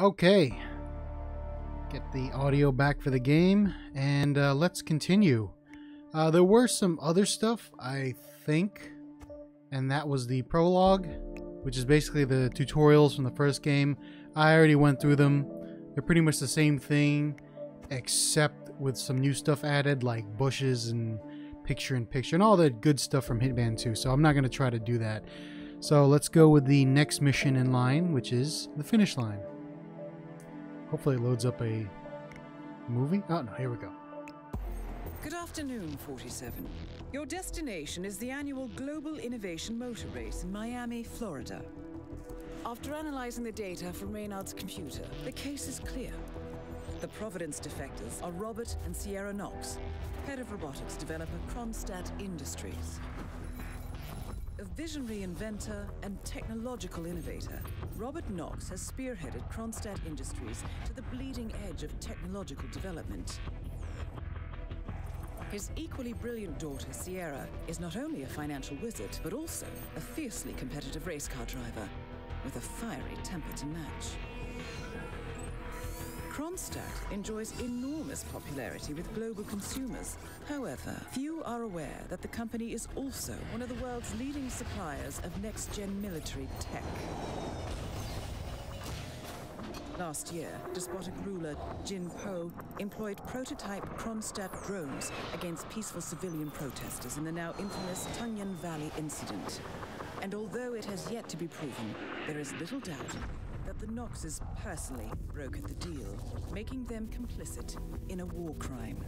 Okay, get the audio back for the game, and let's continue. There were some other stuff, I think, and that was the prologue, which is basically the tutorials from the first game. I already went through them. They're pretty much the same thing, except with some new stuff added, like bushes and picture-in-picture, and all that good stuff from HITMAN 2, so I'm not going to try to do that. So let's go with the next mission in line, which is the finish line. Hopefully it loads up a movie. Oh, no, here we go. Good afternoon, 47. Your destination is the annual Global Innovation Motor Race in Miami, Florida. After analyzing the data from Reynard's computer, the case is clear. The Providence defectors are Robert and Sierra Knox, head of robotics developer Kronstadt Industries. A visionary inventor and technological innovator, Robert Knox has spearheaded Kronstadt Industries to the bleeding edge of technological development. His equally brilliant daughter, Sierra, is not only a financial wizard, but also a fiercely competitive race car driver with a fiery temper to match. Kronstadt enjoys enormous popularity with global consumers. However, few are aware that the company is also one of the world's leading suppliers of next-gen military tech. Last year, despotic ruler Jin Po employed prototype Kronstadt drones against peaceful civilian protesters in the now infamous Tunyan Valley incident. And although it has yet to be proven, there is little doubt that the Knoxes personally brokered the deal, making them complicit in a war crime.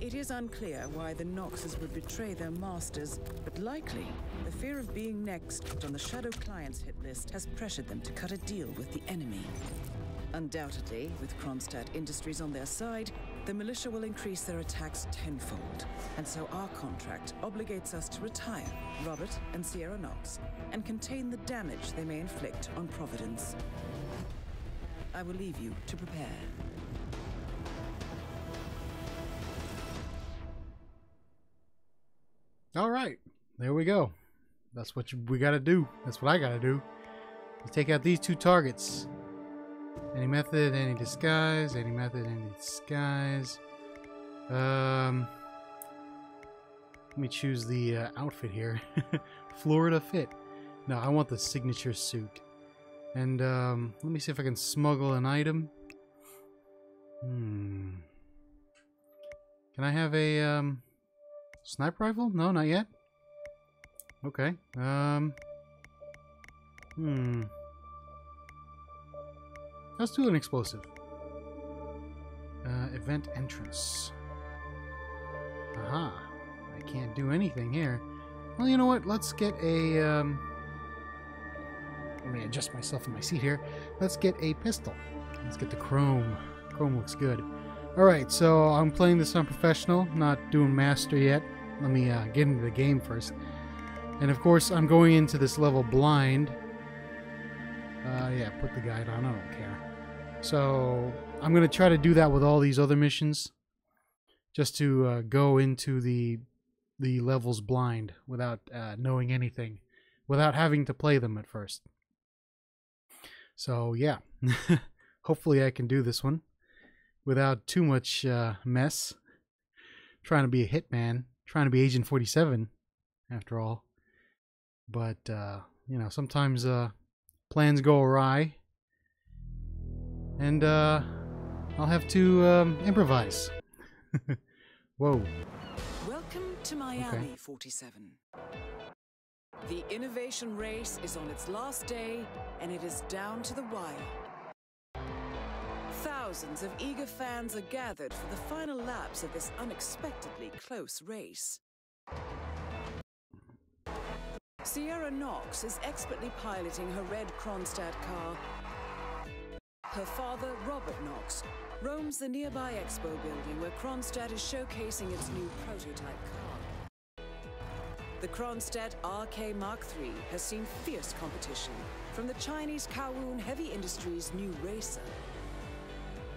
It is unclear why the Knoxes would betray their masters, but likely the fear of being next on the shadow clients hit list has pressured them to cut a deal with the enemy. Undoubtedly, with Kronstadt Industries on their side, the militia will increase their attacks tenfold, and so our contract obligates us to retire Robert and Sierra Knox and contain the damage they may inflict on Providence. I will leave you to prepare. All right, there we go. That's what we gotta do. That's what I gotta do. You take out these two targets. Any method, any disguise, any method, any disguise. Let me choose the outfit here. Florida fit. No, I want the signature suit. And let me see if I can smuggle an item. Can I have a sniper rifle? No, not yet. Okay. Let's do an explosive. Event entrance. Aha. I can't do anything here. Well, you know what? Let's get a... let me adjust myself in my seat here. Let's get a pistol. Let's get the chrome. Chrome looks good. Alright, so I'm playing this on professional. Not doing master yet. Let me get into the game first. And of course, I'm going into this level blind. Yeah, put the guide on, I don't care. So, I'm going to try to do that with all these other missions. Just to go into the levels blind without knowing anything. Without having to play them at first. So, yeah. Hopefully I can do this one without too much mess. Trying to be a hitman. Trying to be Agent 47, after all. But, you know, sometimes... plans go awry, and I'll have to improvise. Whoa. Welcome to Miami, okay. 47. The innovation race is on its last day, and it is down to the wire. Thousands of eager fans are gathered for the final laps of this unexpectedly close race. Sierra Knox is expertly piloting her red Kronstadt car. Her father, Robert Knox, roams the nearby expo building where Kronstadt is showcasing its new prototype car. The Kronstadt RK Mark III has seen fierce competition from the Chinese Kowloon Heavy Industries' new racer.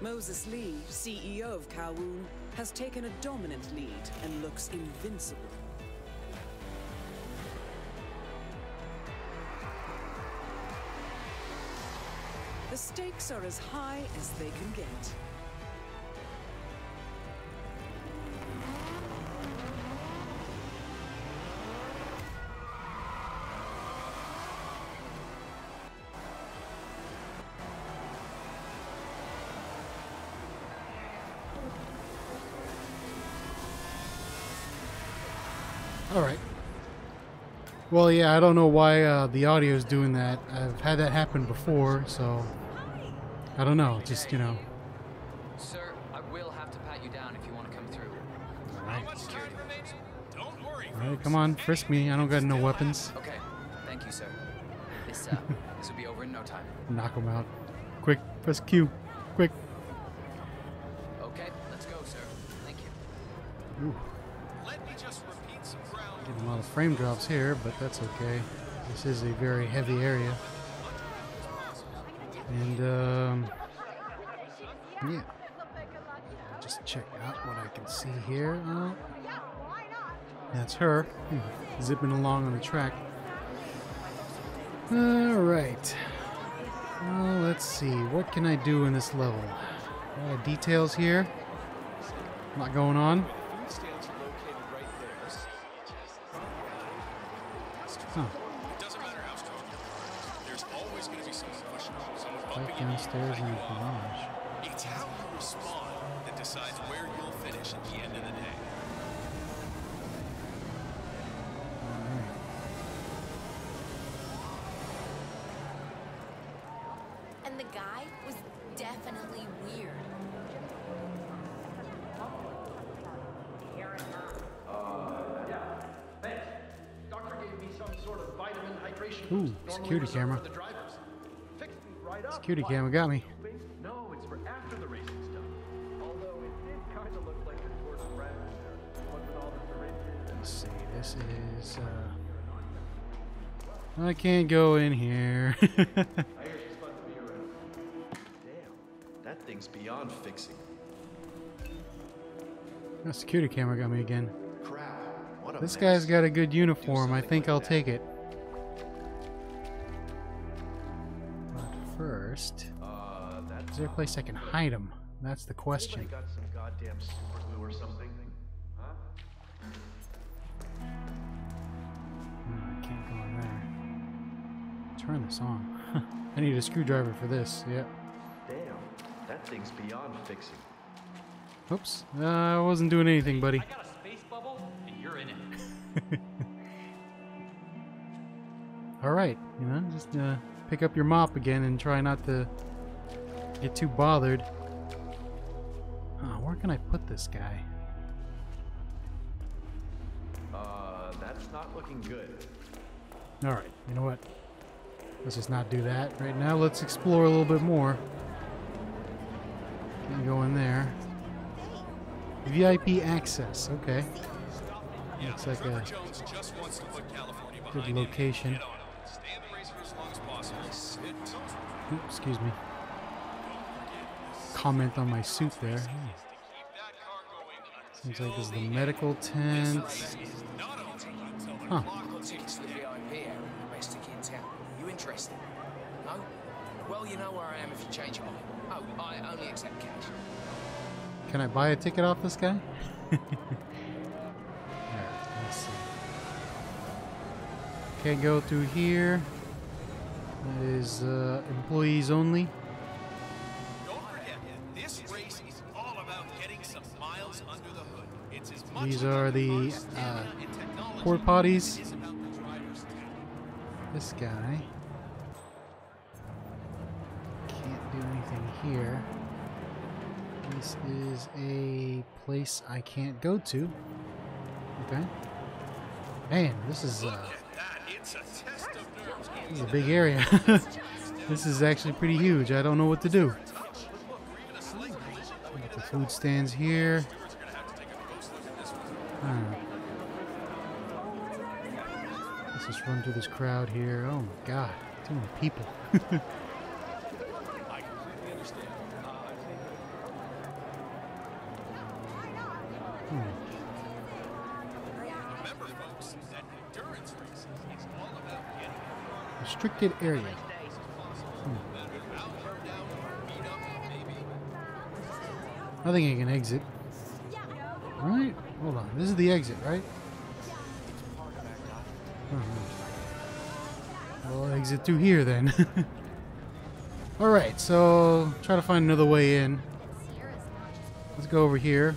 Moses Lee, CEO of Kowloon, has taken a dominant lead and looks invincible. The stakes are as high as they can get. Well, yeah, I don't know why the audio is doing that. I've had that happen before, so I don't know. Just, you know. Sir, I will have to pat you down if you want to come through. All right. Don't worry. All right, come on, frisk me. I don't got no weapons. Okay, thank you, sir. This will be over in no time. Knock him out. Quick, press Q. Quick. Okay, let's go, sir. Thank you. Ooh. A lot of frame drops here, but that's okay. This is a very heavy area. And, yeah. Just check out what I can see here. That's her zipping along on the track. Alright. Well, let's see. What can I do in this level? A lot of details here. A lot going on. Downstairs in the garage. It's how you respond that decides where you'll finish at the end of the day. Right. And the guy was definitely weird. Thanks. Doctor gave me some sort of vitamin hydration. Ooh, security camera. Cutie camera got me. No, it's for after the racing stuff. Although it did kind of look like a torch rack there. What with all the syringes. Let's see, this is I can't go in here. I hear she's fun to be around. Damn, that thing's beyond fixing. The security camera got me again. Crap. What a mess. This guy's got a good uniform. I think I'll take it. Is there a place I can hide them? That's the question. Got some goddamn super glue or something? Huh? I can't go in there. Turn this on. I need a screwdriver for this. Yep. Damn, that thing's beyond fixing. Oops, I wasn't doing anything, buddy. I got a space bubble, and you're in it. All right, you know, just pick up your mop again and try not to get too bothered. Where can I put this guy? That's not looking good. Alright, you know what? Let's just not do that right now. Let's explore a little bit more. Can't go in there. VIP access, okay. Looks like a good location. Oops, excuse me. Comment on my suit there. Seems like this is the medical tent. Huh. You interested? No? Well, you know where I am if you change your mind. Oh, I only accept cash. Can I buy a ticket off this guy? Alright, let's see. Can't go through here. That is employees only. These are the port potties. This guy can't do anything here. This is a place I can't go to. Okay. Man, this is a big area. This is actually pretty huge. I don't know what to do. Got the food stands here. Let's just run through this crowd here. Oh my god, too many people. I completely understand. Remember, folks, that endurance races is all about getting restricted area. I think I can exit. Right? Hold on. This is the exit, right? We'll exit through here then. Alright, so try to find another way in. Let's go over here.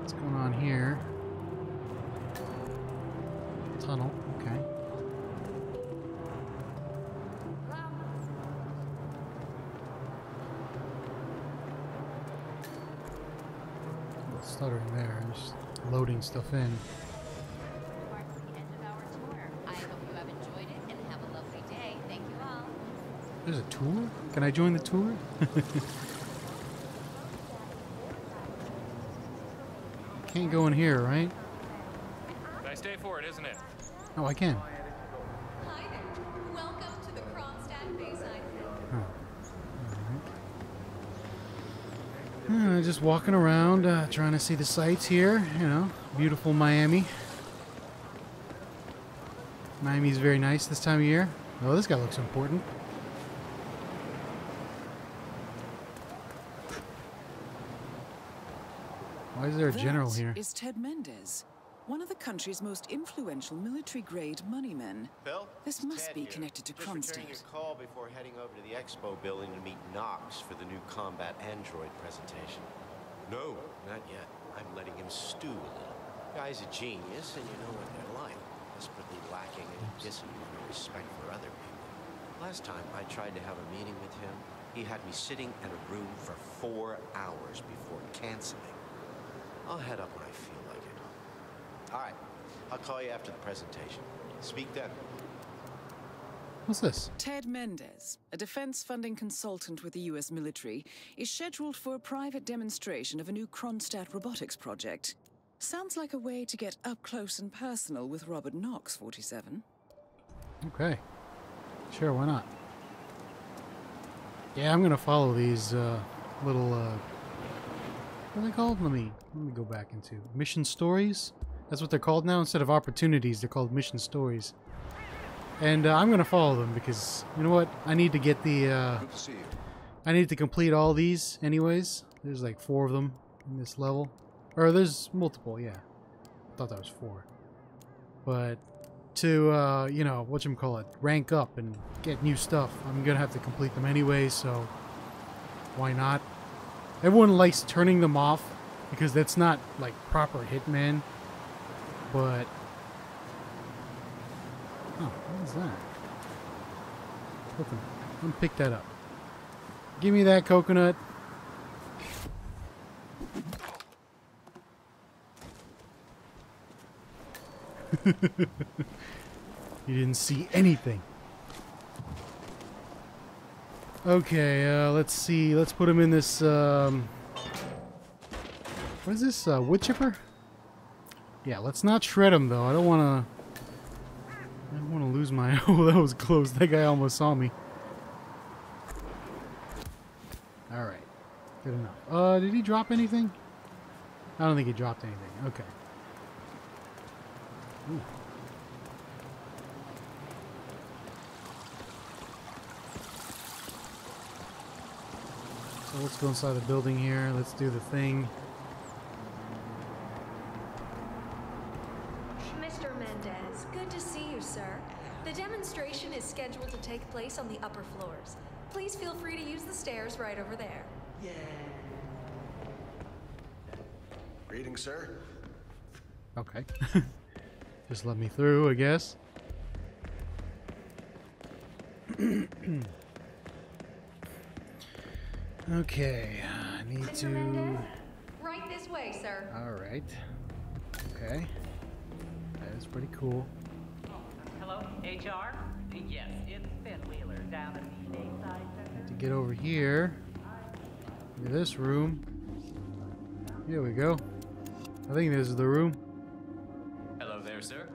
What's going on here? Tunnel, okay. Stuttering there, I'm just loading stuff in. There's a tour? Can I join the tour? Can't go in here, right? Nice day for it, isn't it? Oh, I can. Hi there. Welcome to the Kronstadt Bayside. Oh. All right. Just walking around, trying to see the sights here. You know, beautiful Miami. Miami's very nice this time of year. Oh, this guy looks important. Why is there a general here? Is Ted Mendez, one of the country's most influential military-grade moneymen. This must be connected to Kronstadt. Just a call before heading over to the expo building to meet Knox for the new combat android presentation. No, not yet. I'm letting him stew a little. Guy's a genius, and you know what they're like. Desperately lacking in discipline and respect for other people. Last time I tried to have a meeting with him, he had me sitting in a room for 4 hours before canceling. I'll head up when I feel like it. All right, I'll call you after the presentation. Speak then. What's this? Ted Mendez, a defense funding consultant with the U.S. military, is scheduled for a private demonstration of a new Kronstadt robotics project. Sounds like a way to get up close and personal with Robert Knox, 47. Okay. Sure, why not? Yeah, I'm going to follow these little... What are they called? Let me go back into mission stories. That's what they're called now. Instead of opportunities, they're called mission stories. And I'm gonna follow them because you know what? I need to get the. Good to see you. I need to complete all these anyways. There's like 4 of them in this level, or there's multiple. Yeah, I thought that was 4. But to you know, whatchamacallit, rank up and get new stuff, I'm gonna have to complete them anyway. So why not? Everyone likes turning them off because that's not like proper Hitman. But oh, what is that? Coconut. Let me pick that up. Give me that coconut. You didn't see anything. Okay, let's see. Let's put him in this, what is this? Wood chipper? Yeah, let's not shred him, though. I don't want to lose my... Oh, that was close. That guy almost saw me. Alright. Good enough. Did he drop anything? I don't think he dropped anything. Okay. Ooh. So let's go inside the building here. Let's do the thing. Mr. Mendez, good to see you, sir. The demonstration is scheduled to take place on the upper floors. Please feel free to use the stairs right over there. Yeah. Greetings, sir. Okay. Just let me through, I guess. Okay, I need Mr. to... Mendez, right this way, sir. Alright. Okay. That is pretty cool. Hello, HR? Yes, it's Ben Wheeler down at the Bayside Center. To get over here. Into this room. Here we go. I think this is the room. Hello there, sir.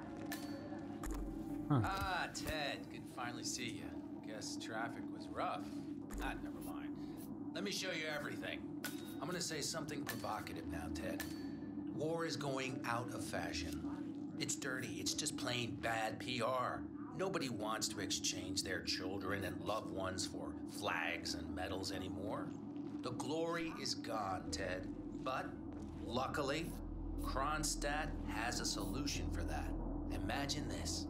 Huh. Ah, Ted. Good to finally see you. Guess traffic was rough. Ah, never mind. Let me show you everything. I'm gonna say something provocative now, Ted. War is going out of fashion. It's dirty, it's just plain bad PR. Nobody wants to exchange their children and loved ones for flags and medals anymore. The glory is gone, Ted. But luckily, Kronstadt has a solution for that. Imagine this.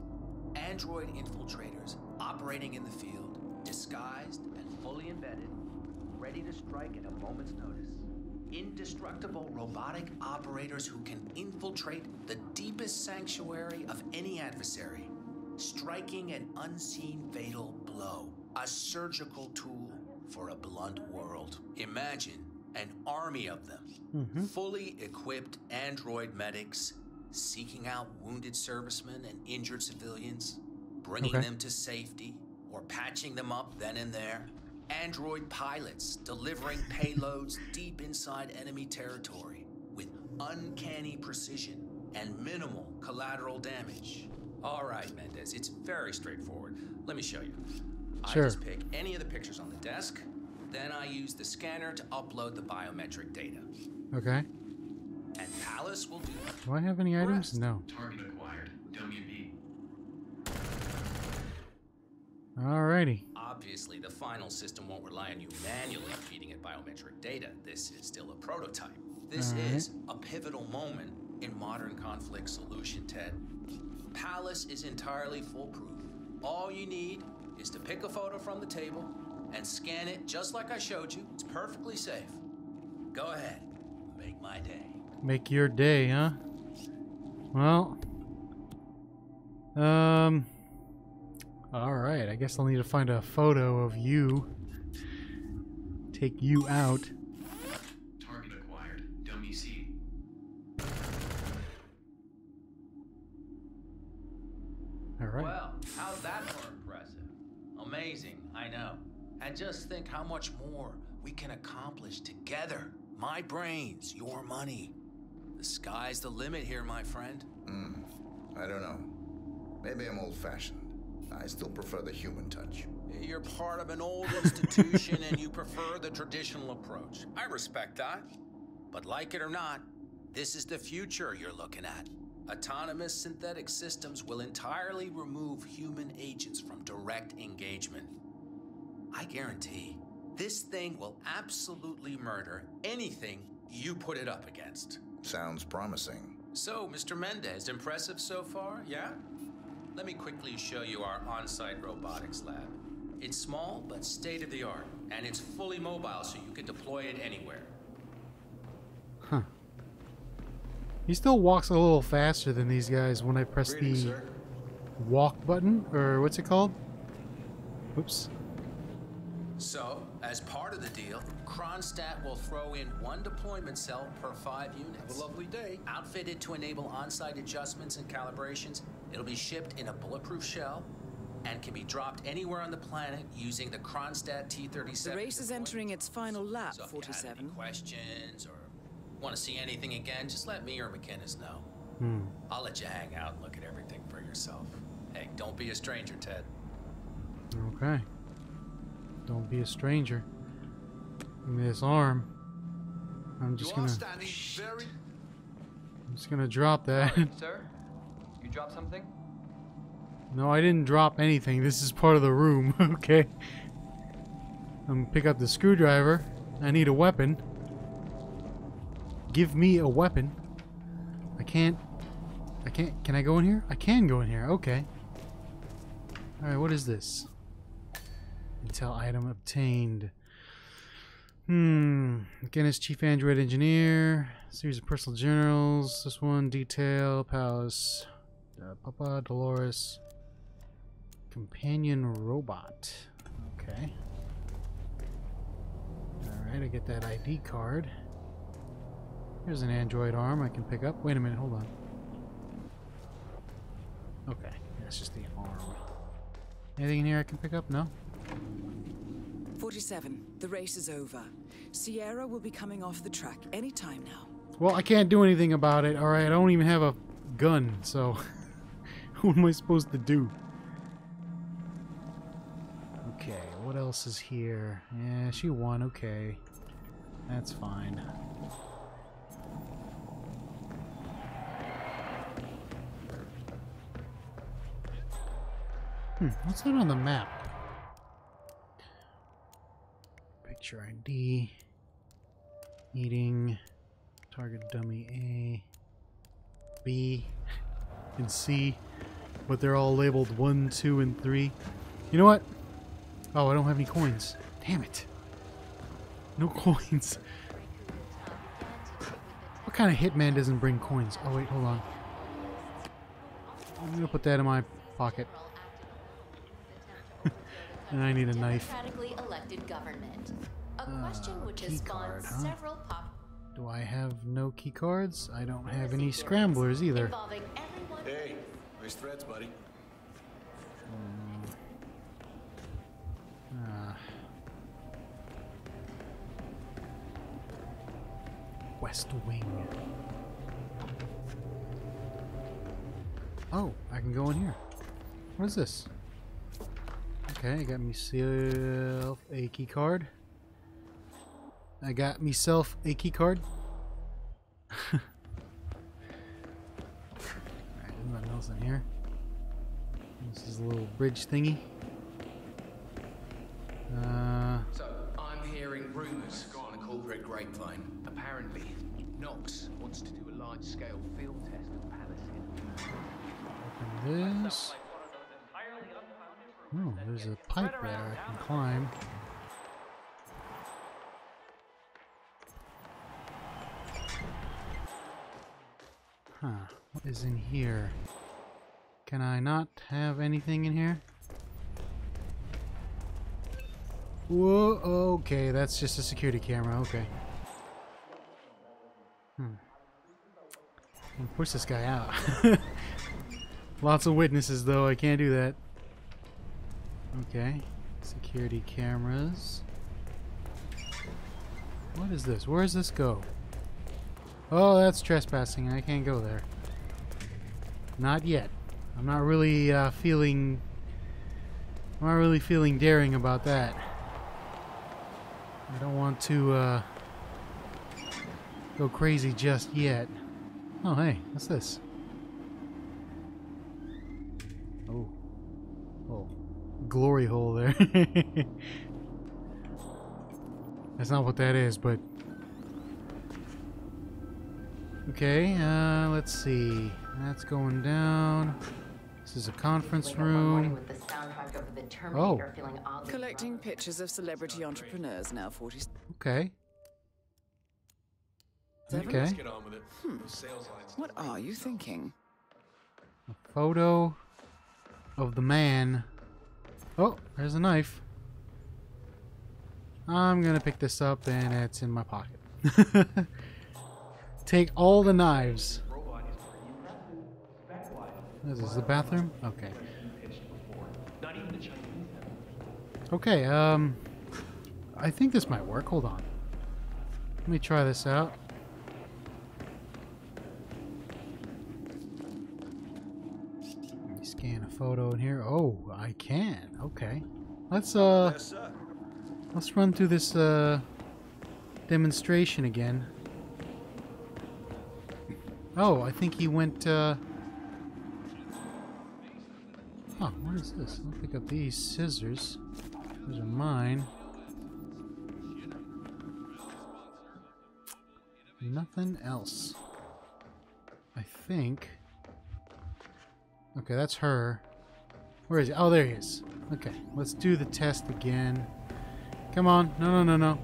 Android infiltrators operating in the field, disguised and fully embedded, ready to strike at a moment's notice. Indestructible robotic operators who can infiltrate the deepest sanctuary of any adversary, striking an unseen fatal blow, a surgical tool for a blunt world. Imagine an army of them, fully equipped android medics seeking out wounded servicemen and injured civilians, bringing them to safety or patching them up then and there. Android pilots delivering payloads deep inside enemy territory with uncanny precision and minimal collateral damage. All right, Mendez, it's very straightforward. Let me show you. Sure. I just pick any of the pictures on the desk, then I use the scanner to upload the biometric data. Okay. And Palace will do... Do I have any items? No. Target acquired. WB. Alrighty. Obviously, the final system won't rely on you manually feeding it biometric data. This is still a prototype. This is a pivotal moment in modern conflict solution, Ted. Palace is entirely foolproof. All you need is to pick a photo from the table and scan it just like I showed you. It's perfectly safe. Go ahead. Make my day. Make your day, huh? Well... Alright, I guess I'll need to find a photo of you. Take you out. Target acquired. WC. Alright. Well, how's that for impressive? Amazing, I know. And just think how much more we can accomplish together. My brains, your money. The sky's the limit here, my friend. I don't know. Maybe I'm old-fashioned. I still prefer the human touch. You're part of an old institution and you prefer the traditional approach. I respect that. But like it or not, this is the future you're looking at. Autonomous synthetic systems will entirely remove human agents from direct engagement. I guarantee this thing will absolutely murder anything you put it up against. Sounds promising. So, Mr. Mendez, impressive so far, yeah? Let me quickly show you our on-site robotics lab. It's small, but state-of-the-art, and it's fully mobile, so you can deploy it anywhere. Huh. He still walks a little faster than these guys when I press walk button, or what's it called? Oops. So, as part of the deal, Kronstadt will throw in one deployment cell per 5 units. Have a lovely day. Outfitted to enable on-site adjustments and calibrations, it'll be shipped in a bulletproof shell and can be dropped anywhere on the planet using the Kronstadt T-37. The race is entering its final lap, 47. If you have any questions or want to see anything again, just let me or McKinnis know. I'll let you hang out and look at everything for yourself. Hey, don't be a stranger, Ted. Okay. Don't be a stranger. This arm. I'm just gonna drop that. Sir, you dropped something? No, I didn't drop anything. This is part of the room. Okay. I'm gonna pick up the screwdriver. I need a weapon. Give me a weapon. I can't. Can I go in here? I can go in here. Okay. Alright, what is this? Intel item obtained. McKinnis, Chief Android Engineer. Series of personal generals. This one, Detail, Palace, Papa, Dolores. Companion Robot. Okay. Alright, I get that ID card. Here's an android arm I can pick up. Wait a minute, hold on. Okay, that's just the arm. Anything in here I can pick up? No? 47. The race is over. Sierra will be coming off the track any time now. Well, I can't do anything about it. All right, I don't even have a gun, so what am I supposed to do? Okay, what else is here? Yeah, she won. Okay, that's fine. What's that on the map? Picture ID. eating target dummy A, B, and C, but they're all labeled 1, 2, and 3. You know what? Oh, I don't have any coins. Damn it. No coins. What kind of hitman doesn't bring coins? Oh, wait, hold on. I'm going to put that in my pocket. And I need a knife. Key card, huh? Do I have no key cards? I don't have any scramblers either. Hey, nice threats, buddy. West Wing. Oh, I can go in here. What is this? Okay, I got myself a key card. I got myself a key card. Alright, there's nothing else in here. This is a little bridge thingy. So, I'm hearing rumors on a corporate grapevine. Apparently, Knox wants to do a large-scale field test at Palace. Open this. Oh, there's a pipe there I can climb. Huh, what is in here? Can I not have anything in here? Whoa, okay, that's just a security camera, okay. I'm gonna push this guy out. Lots of witnesses though, I can't do that. Okay, security cameras. What is this? Where does this go? Oh, that's trespassing. I can't go there. Not yet. I'm not really feeling. I'm not really feeling daring about that. I don't want to go crazy just yet. Oh, hey, what's this? Oh, oh, glory hole there. That's not what that is, but. Okay, let's see. That's going down. This is a conference room. Oh. Collecting pictures of celebrity entrepreneurs now 40. Okay. Okay. What are you thinking? A photo of the man. Oh, there's a knife. I'm gonna pick this up and it's in my pocket. Take all the knives. This is the bathroom? Okay. Okay, I think this might work. Hold on. Let me try this out. Let me scan a photo in here. Oh, I can. Okay. Let's run through this demonstration again. Oh, I think he went, huh, what is this? I'll pick up these scissors. Those are mine. Nothing else. I think. Okay, that's her. Where is he? Oh, there he is. Okay, let's do the test again. Come on. No, no, no, no.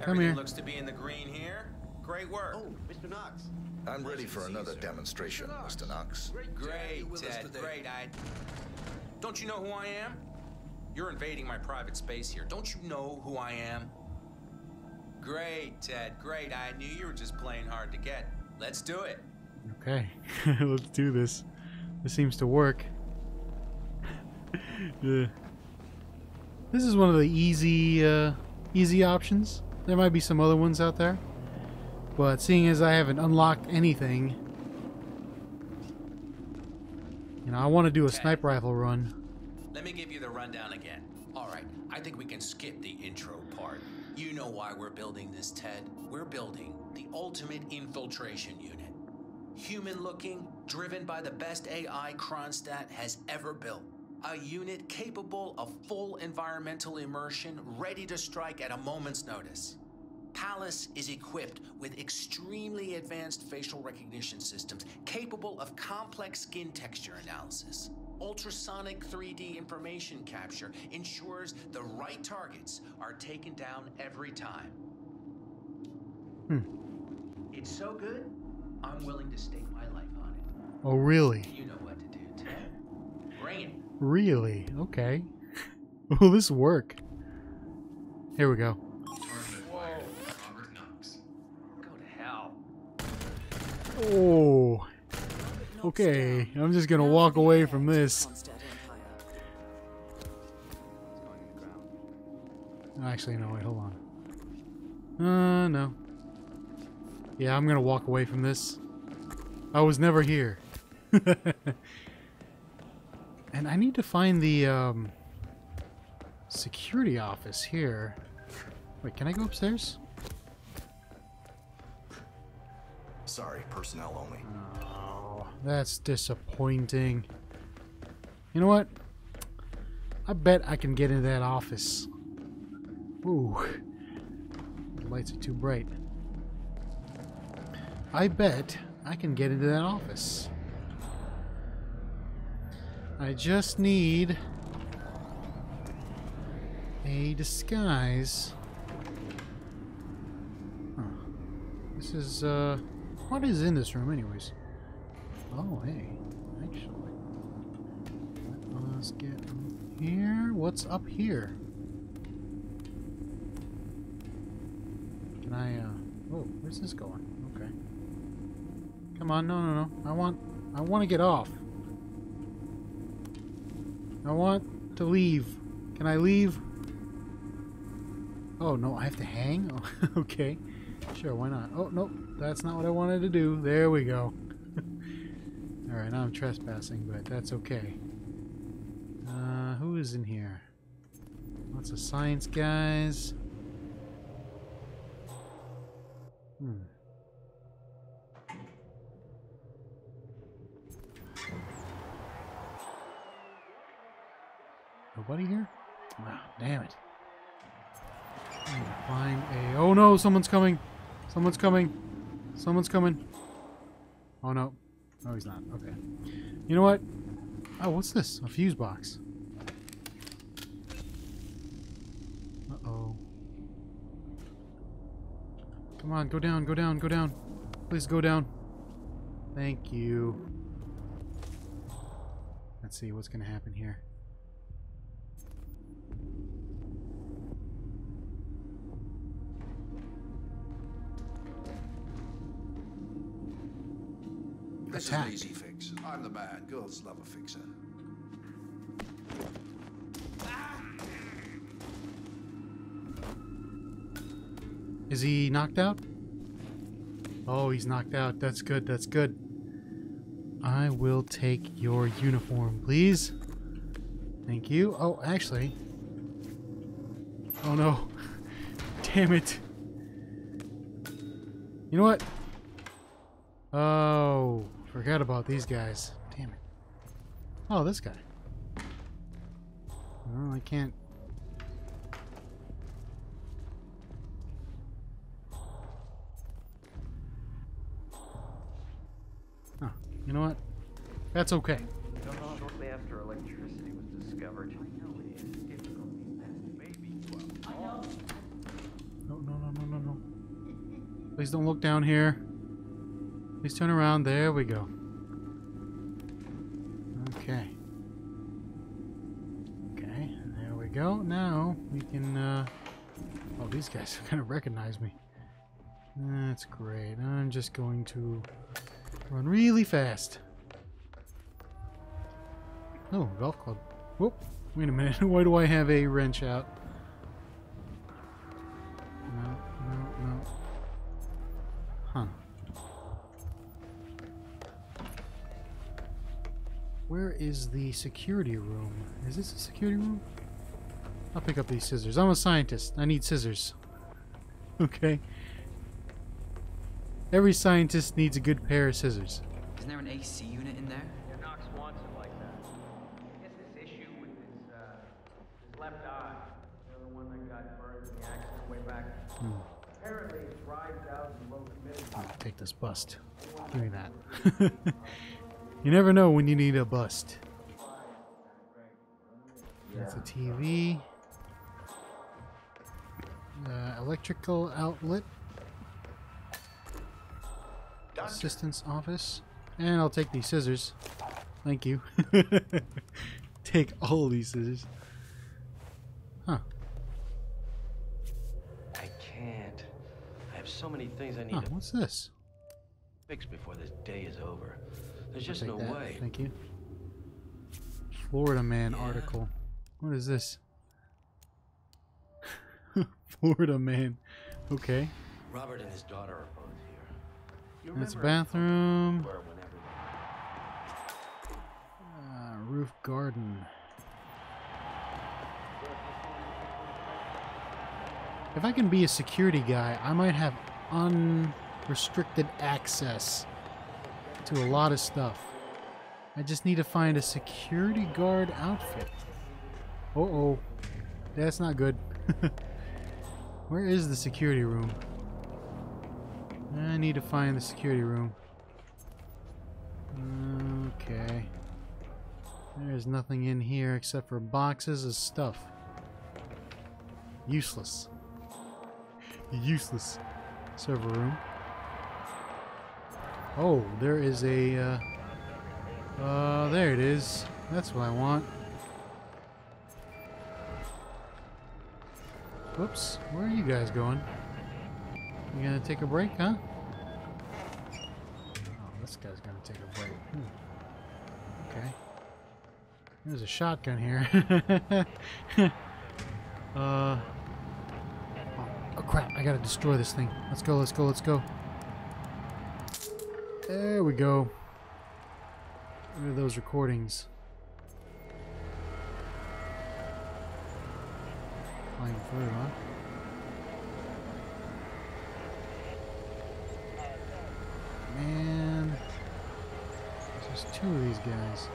Come here. Everything looks to be in the green here. Great work. Oh, Mr. Knox. I'm ready for another demonstration, Mr. Knox. Great, Ted. Great. Don't you know who I am? You're invading my private space here. Don't you know who I am? Great, Ted. Great. I knew you were just playing hard to get. Let's do it. Okay. Let's do this. This seems to work. Yeah. This is one of the easy, easy options. There might be some other ones out there. But seeing as I haven't unlocked anything, you know, I want to do a sniper rifle run. Let me give you the rundown again. All right, I think we can skip the intro part. You know why we're building this, Ted. We're building the ultimate infiltration unit. Human-looking, driven by the best AI Kronstadt has ever built. A unit capable of full environmental immersion, ready to strike at a moment's notice. Palace is equipped with extremely advanced facial recognition systems capable of complex skin texture analysis. Ultrasonic 3D information capture ensures the right targets are taken down every time. It's so good, I'm willing to stake my life on it. Oh, really? You know what to do today. Bring it. Really? Okay. Will this work? Here we go. Whoa. Robert Knox. Go to hell. Oh. Okay, I'm just gonna walk away from this. Actually, no, wait, hold on. No. Yeah, I'm gonna walk away from this. I was never here. And I need to find the security office here. Wait, can I go upstairs? Sorry, personnel only. Oh, that's disappointing. You know what? I bet I can get into that office. Ooh. The lights are too bright. I bet I can get into that office. I just need a disguise. Huh. This is, what is in this room anyways? Oh, hey, actually. Let's get up here. What's up here? Can I, oh, where's this going? Okay. Come on, no, no, no. I want to get off. I want to leave. Can I leave? Oh, no, I have to hang? Oh, okay. Sure, why not? Oh, nope. That's not what I wanted to do. There we go. Alright, now I'm trespassing, but that's okay. Who is in here? Lots of science guys. Nobody here? Oh, damn it. I'm gonna find a... Oh no, someone's coming! Someone's coming! Someone's coming! Oh no. No, he's not. Okay. You know what? Oh, what's this? A fuse box. Uh-oh. Come on, go down, go down, go down. Please go down. Thank you. Let's see what's gonna happen here. This is an easy fix. I'm the man. Girls love a fixer. Is he knocked out? Oh, he's knocked out. That's good. That's good. I will take your uniform, please. Thank you. Oh, actually. Oh, no. Damn it. You know what? Oh. Forgot about these guys. Damn it. Oh, this guy. Well, I can't. Huh. You know what? That's okay. Shortly after electricity was discovered. No, no, no, no, no, no. Please don't look down here. Please turn around. There we go. Okay. Okay. There we go. Now we can... Oh, these guys are going to recognize me. That's great. I'm just going to run really fast. Oh, golf club. Whoop. Wait a minute. Why do I have a wrench out? No, no, no. Huh. Where is the security room? Is this a security room? I'll pick up these scissors. I'm a scientist. I need scissors. Okay. Every scientist needs a good pair of scissors. Isn't there an AC unit in there? Yeah, Knox wants it like that. He has this issue with his left eye. The other one that got burned in the accident way back. I'm gonna take this bust. Give me that. You never know when you need a bust. That's a TV. Electrical outlet. Assistant's office. And I'll take these scissors. Thank you. Take all these scissors. Huh. I can't. I have so many things I need to what's this? Fix before this day is over. There's just no way. Thank you. Florida Man article. What is this? Florida Man. Okay. Robert and his daughter are both here. That's a bathroom. Roof garden. If I can be a security guy, I might have unrestricted access to a lot of stuff. I just need to find a security guard outfit. Uh-oh. That's not good. Where is the security room? I need to find the security room. Okay. There's nothing in here except for boxes of stuff. Useless. Useless server room. Oh, there is a... there it is. That's what I want. Whoops. Where are you guys going? You gonna take a break, huh? Oh, this guy's gonna take a break. Okay. There's a shotgun here. Oh crap, I gotta destroy this thing. Let's go, let's go, let's go. There we go. Look at those recordings. Flying through, huh? Man. There's just two of these guys.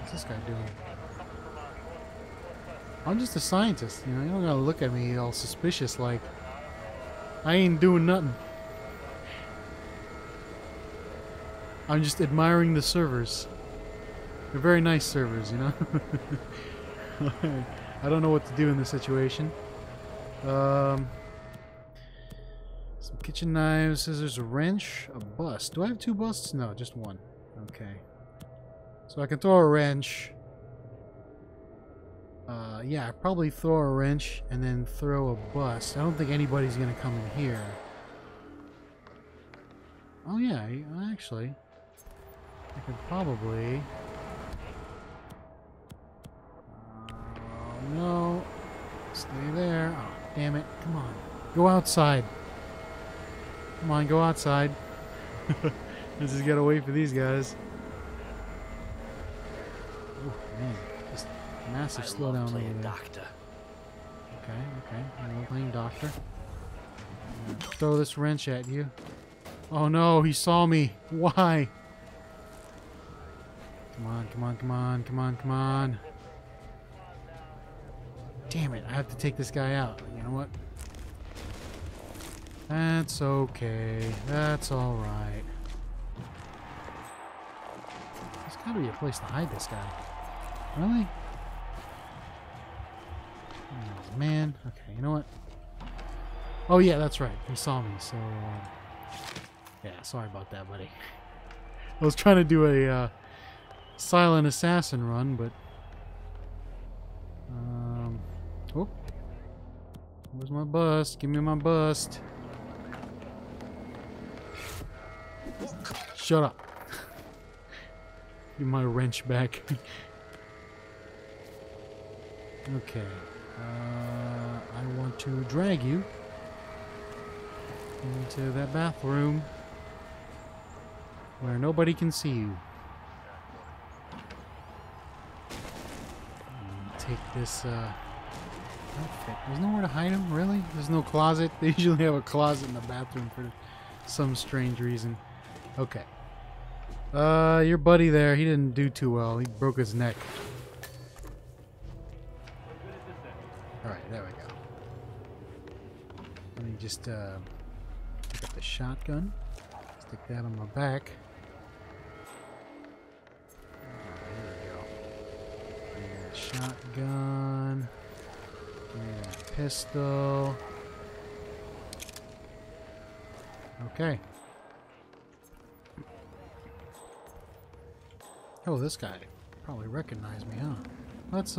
What's this guy doing? I'm just a scientist, you know, you don't gotta look at me all suspicious like I ain't doing nothing. I'm just admiring the servers. They're very nice servers, you know. I don't know what to do in this situation. Some kitchen knives, scissors, a wrench, a bust. Do I have two busts? No, just one. Okay. So I can throw a wrench. Yeah, I'd probably throw a wrench and then throw a bust. I don't think anybody's gonna come in here. Oh yeah, actually, I could probably... no, stay there. Oh, damn it! Come on, go outside. Come on, go outside. I just gotta wait for these guys. Oh man, just massive slowdown over there. Doctor. Okay, okay. I'm playing doctor. I'm gonna throw this wrench at you. Oh no, he saw me. Why? Come on, come on, come on, come on, come on. Damn it, I have to take this guy out. You know what? That's okay. That's alright. There's gotta be a place to hide this guy. Really? Oh, man. Okay, you know what? Oh yeah, that's right. He saw me, so... yeah, sorry about that, buddy. I was trying to do a silent assassin run, but... oh. Where's my bust? Give me my bust. Shut up. Give my wrench back. Okay. I want to drag you into that bathroom where nobody can see you. And take this outfit. There's nowhere to hide them, really? There's no closet? They usually have a closet in the bathroom for some strange reason. Okay. Your buddy there, he didn't do too well. He broke his neck. Alright, there we go. just pick up the shotgun, stick that on my back. Shotgun and a pistol. Okay. Oh, this guy probably recognized me, huh? Let's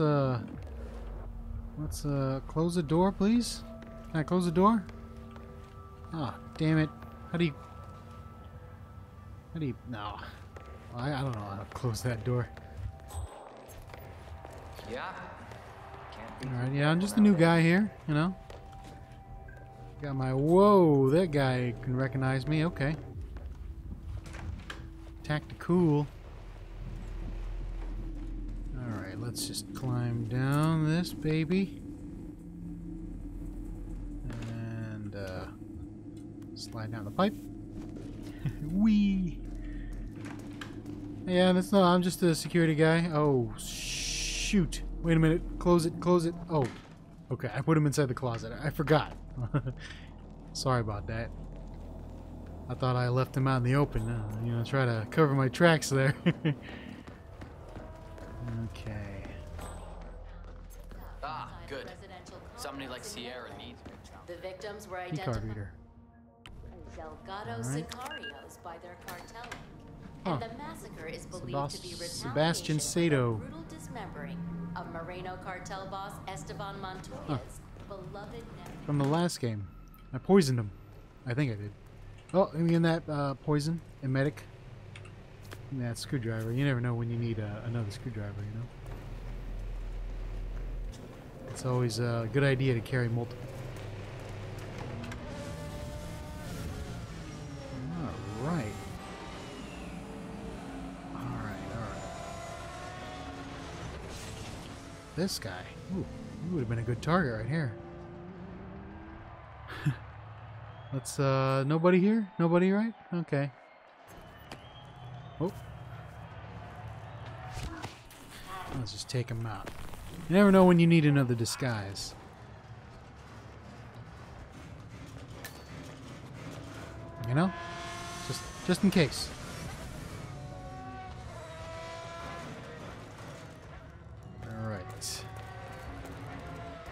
close the door, please. Can I close the door? Ah, damn it. How do you no. I don't know how to close that door. Yeah. Alright, yeah, I'm just a new guy here, you know. Got my... Whoa, that guy can recognize me, okay. Tactical. Alright, let's just climb down this baby. And, slide down the pipe. Whee! Yeah, that's not... I'm just a security guy. Oh, shit. Shoot. Wait a minute. Close it. Close it. Oh. Okay. I put him inside the closet. I forgot. Sorry about that. I thought I left him out in the open. You know, try to cover my tracks there. Okay. Ah, good. Somebody like Sierra needs. The victims were identified. Delgado Sicarios by their cartel. And the massacre is believed to be retaliation for brutal dismembering of Moreno cartel boss Esteban Montoya's beloved nephew. From the last game. I poisoned him. I think I did. Oh, and in that poison, emetic, and that screwdriver. You never know when you need another screwdriver, you know? It's always a good idea to carry multiple. This guy. Ooh, he would have been a good target right here. Let's, nobody here? Nobody, right? Okay. Oh. Let's just take him out. You never know when you need another disguise. You know? Just in case.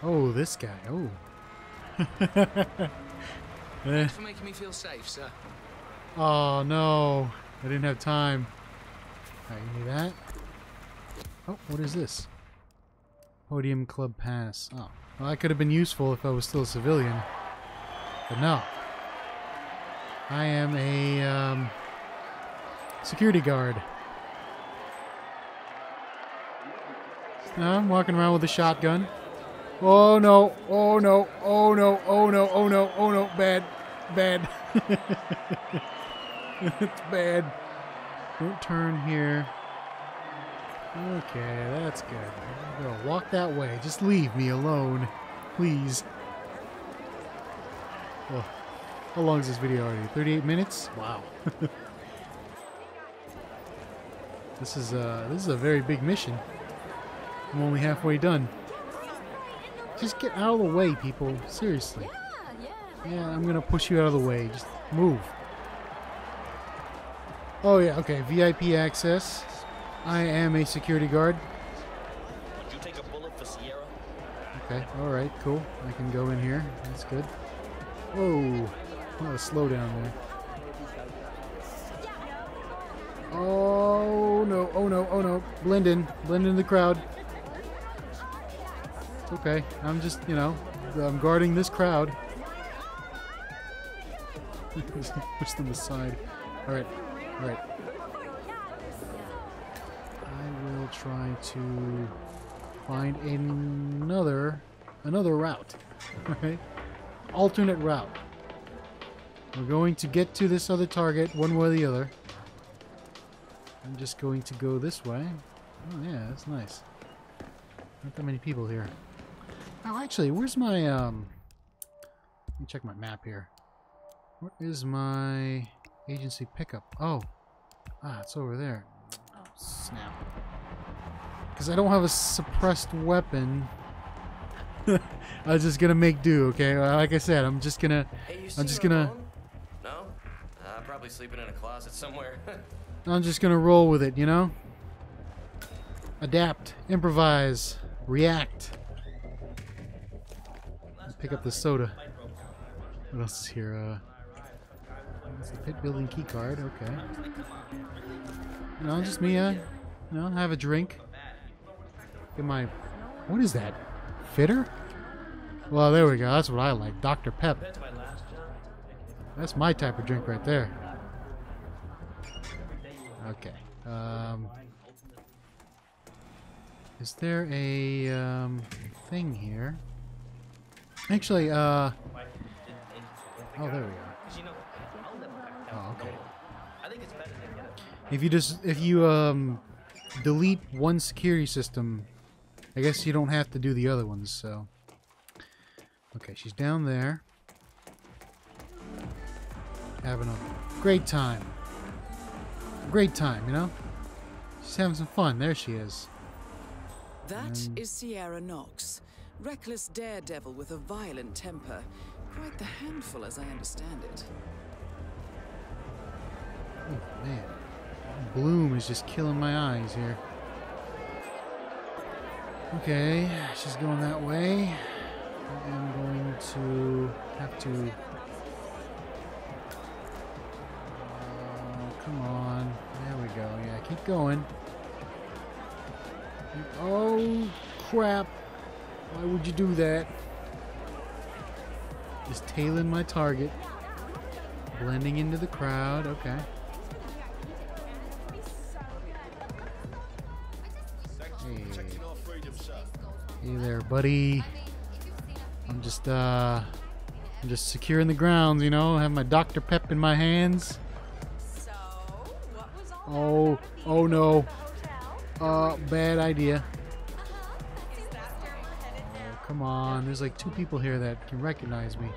Oh, this guy. Oh. Thanks for making me feel safe, sir. Oh, no. I didn't have time. Alright, you need that. Oh, what is this? Podium Club Pass. Oh. Well, that could have been useful if I was still a civilian. But no. I am a security guard. No, I'm walking around with a shotgun. Oh no, oh no, oh no, oh no, oh no, oh no, bad, bad. It's bad. Don't turn here. Okay, that's good. I'm gonna walk that way. Just leave me alone, please. Oh, how long is this video already? 38 minutes? Wow. This is a very big mission. I'm only halfway done. Just get out of the way, people. Seriously. Yeah, I'm gonna push you out of the way. Just move. Oh yeah, okay. VIP access. I am a security guard. Would you take a bullet for Sierra? Okay. All right. Cool. I can go in here. That's good. Whoa. A lot of slowdown there. Oh no! Oh no! Oh no! Blend in. Blend in the crowd. Okay, I'm just, you know, I'm guarding this crowd. Push them aside. Alright, alright. I will try to find another route. Alright? Alternate route. We're going to get to this other target one way or the other. I'm just going to go this way. Oh yeah, that's nice. Not that many people here. Oh, actually, where's my, let me check my map here. Where is my agency pickup? Oh. Ah, it's over there. Oh, snap. Because I don't have a suppressed weapon. I was just gonna make do, okay? Like I said, I'm just gonna. Hey, I'm just gonna. Alone? No, I'm probably sleeping in a closet somewhere. I'm just gonna roll with it, you know. Adapt, improvise, react. Pick up the soda. What else is here? That's the pit building key card. Okay. No, just me. No, have a drink. Get my. What is that? Fitter? Well, there we go. That's what I like. Dr. Pep. That's my type of drink right there. Okay. Is there a thing here? Actually, oh, there we go. Oh, okay. If you delete one security system, I guess you don't have to do the other ones, so. Okay, she's down there. Having a great time. Great time, you know? She's having some fun. There she is. That is Sierra Knox. Reckless daredevil with a violent temper. Quite the handful, as I understand it. Oh, man. Bloom is just killing my eyes here. Okay, she's going that way. I am going to have to... Oh, come on. There we go. Yeah, keep going. Oh, crap. Why would you do that? Just tailing my target. Blending into the crowd. Okay. Hey there, buddy. I'm just securing the grounds, you know. I have my Dr. Pep in my hands. Oh, oh no. Bad idea. Oh, come on. There's like two people here that can recognize me.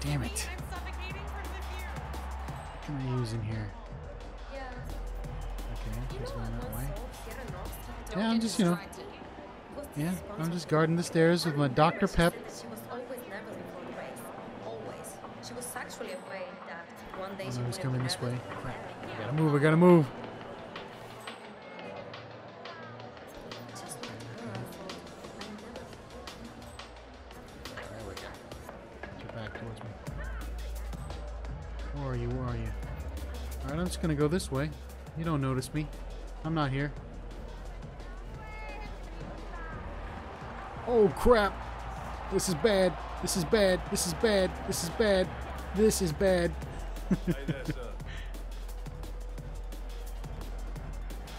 Damn it. What can I use in here? Okay, she's going that way. Yeah, I'm just, you know. Yeah, I'm just guarding the stairs with my Dr. Pep. I don't know who's coming this way. I gotta move, I gotta move. There we go. Get back towards me. Where are you? Where are you? Alright, I'm just gonna go this way. You don't notice me. I'm not here. Oh crap! This is bad. This is bad. This is bad. This is bad. This is bad.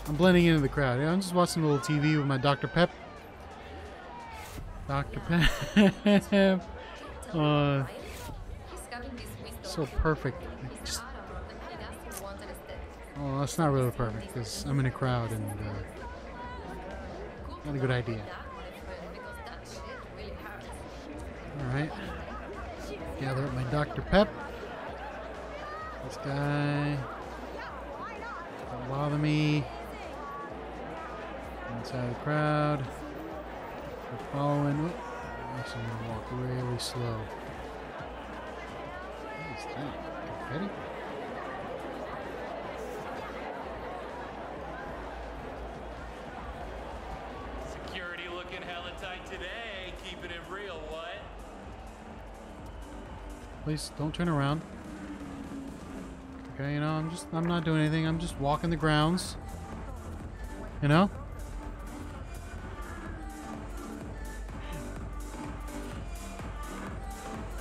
I'm blending into the crowd. I'm just watching a little TV with my Dr. Pep. Dr. Pep. So perfect. Just, oh, that's not really perfect because I'm in a crowd and not a good idea. Alright. Gather up my Dr. Pep. This guy. Don't bother me. Inside the crowd. We're following. Actually, I'm gonna walk really slow. What is that? Confetti? Security looking hella tight today. Keeping it real, what? Please don't turn around. Okay, you know, I'm not doing anything. I'm just walking the grounds. You know?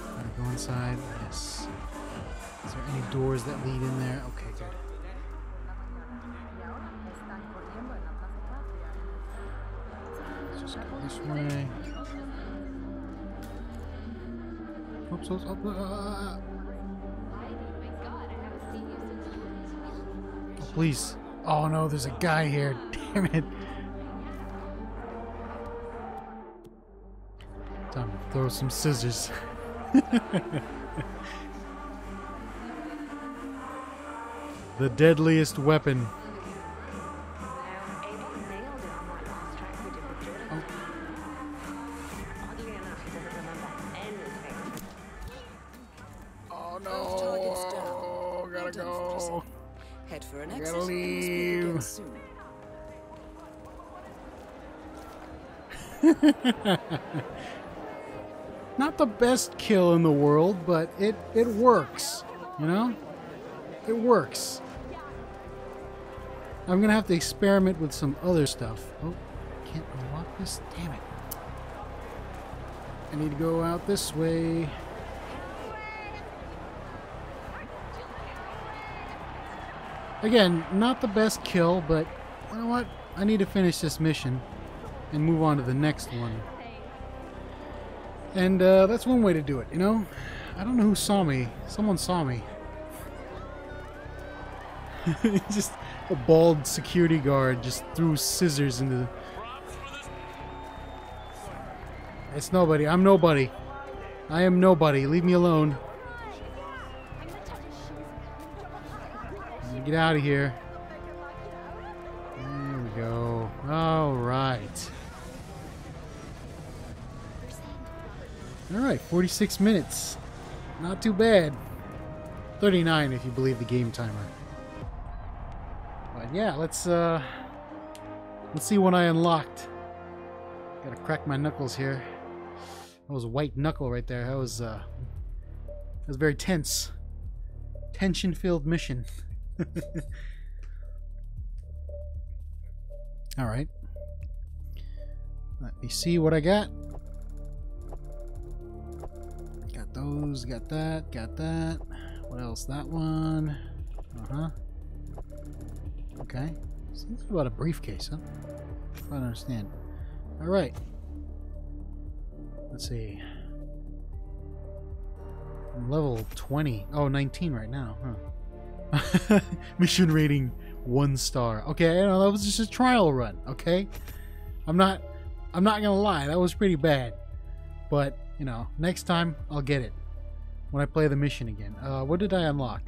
Alright, go inside. Yes. Is there any doors that lead in there? Okay, good. Let's just go this way. Oops, oops, oops. Please. Oh no, there's a guy here. Damn it. Time to throw some scissors. The deadliest weapon. Oddly enough, he doesn't remember anything. Oh no! Oh, gotta go. Head for an exit. Gotta leave. Not the best kill in the world, but it works, you know? It works. I'm gonna have to experiment with some other stuff. Oh, can't unlock this? Damn it. I need to go out this way. Again, not the best kill, but you know what? I need to finish this mission and move on to the next one. And that's one way to do it, you know? I don't know who saw me. Someone saw me. Just a bald security guard just threw scissors into the... It's nobody. I'm nobody. I am nobody. Leave me alone. Get out of here. There we go. Alright. Alright, 46 minutes. Not too bad. 39 if you believe the game timer. But yeah, let's see what I unlocked. Gotta crack my knuckles here. That was a white knuckle right there. That was very tense. Tension-filled mission. Alright. Let me see what I got. Got those, got that, got that. What else? That one. Uh-huh. Okay. Something about a briefcase, huh? I don't understand. Alright. Let's see. I'm level 20. Oh, 19 right now, huh? Mission rating 1 star. Okay, you know, that was just a trial run. Okay, I'm not gonna lie, that was pretty bad. But you know, next time I'll get it when I play the mission again. What did I unlock?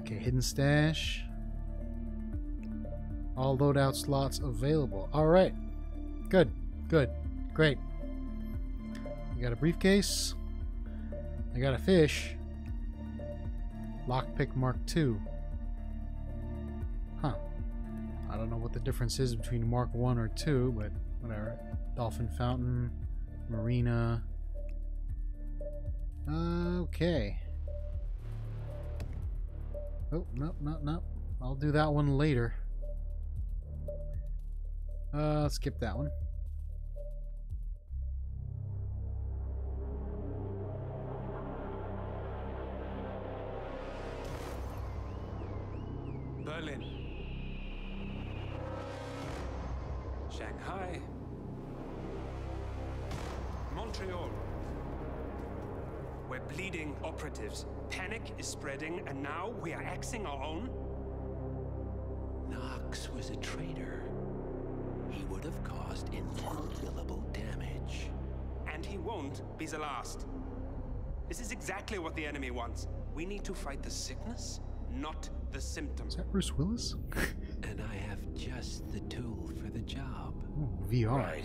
Okay, hidden stash. All loadout slots available. All right, good, good, great. I got a briefcase. I got a fish. Lockpick Mark II. Huh. I don't know what the difference is between Mark I or II, but whatever. Dolphin Fountain, Marina. Okay. Oh, nope, nope, nope. I'll do that one later. Skip that one. Berlin, Shanghai, Montreal. We're bleeding operatives. Panic is spreading, and now we are axing our own? Knox was a traitor. He would have caused incalculable damage. And he won't be the last. This is exactly what the enemy wants. We need to fight the sickness, not the symptoms. Is that Bruce Willis? And I have just the tool for the job. Ooh, VR. Right.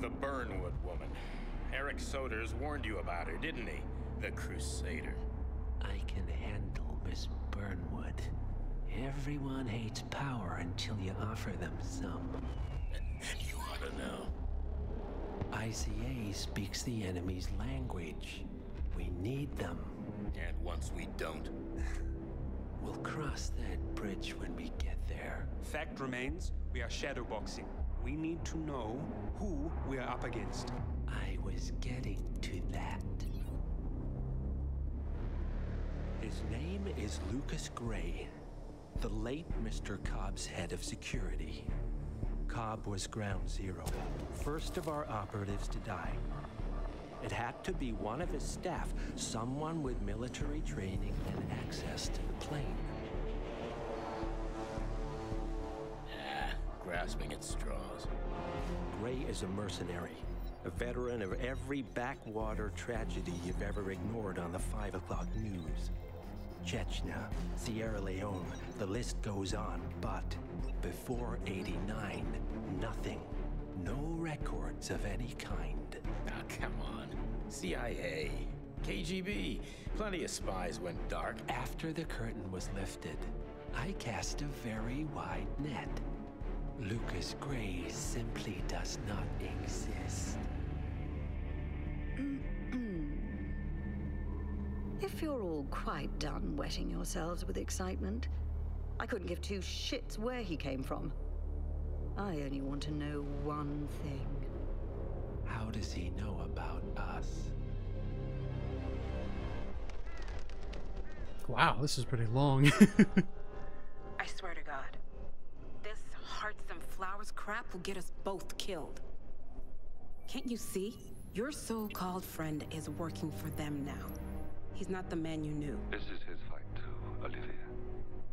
The Burnwood woman. Eric Soders warned you about her, didn't he? The Crusader. I can handle Miss Burnwood. Everyone hates power until you offer them some. You ought to know. ICA speaks the enemy's language. We need them. And once we don't... We'll cross that bridge when we get there. Fact remains, we are shadowboxing. We need to know who we are up against. I was getting to that. His name is Lucas Gray, the late Mr. Cobb's head of security. Cobb was ground zero, first of our operatives to die. It had to be one of his staff, someone with military training and access to the plane. Grasping at straws. Gray is a mercenary, a veteran of every backwater tragedy you've ever ignored on the 5 o'clock news. Chechnya, Sierra Leone, the list goes on, but before '89, nothing No records of any kind. Ah, come on. CIA, KGB, plenty of spies went dark. After the curtain was lifted, I cast a very wide net. Lucas Gray simply does not exist. If you're all quite done wetting yourselves with excitement, I couldn't give two shits where he came from. I only want to know one thing. How does he know about us? Wow, this is pretty long. I swear to God, this hearts and flowers crap will get us both killed. Can't you see? Your so-called friend is working for them now. He's not the man you knew. This is his fight too, Olivia.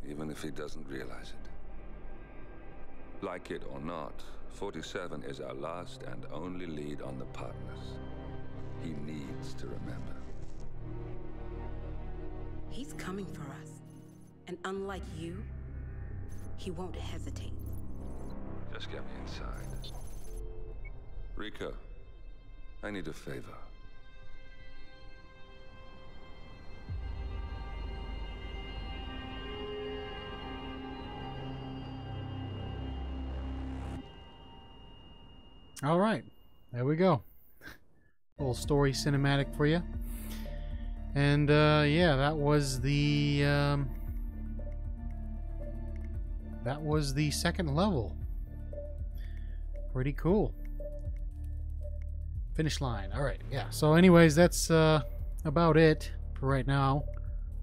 Even if he doesn't realize it. Like it or not, 47 is our last and only lead on the partners. He needs to remember. He's coming for us. And unlike you, he won't hesitate. Just get me inside. Rico, I need a favor. All right, there we go. Little story cinematic for you. And yeah, that was the second level. Pretty cool. Finish line. All right, yeah. So, anyways, that's about it for right now.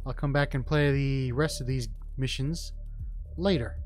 I'll come back and play the rest of these missions later.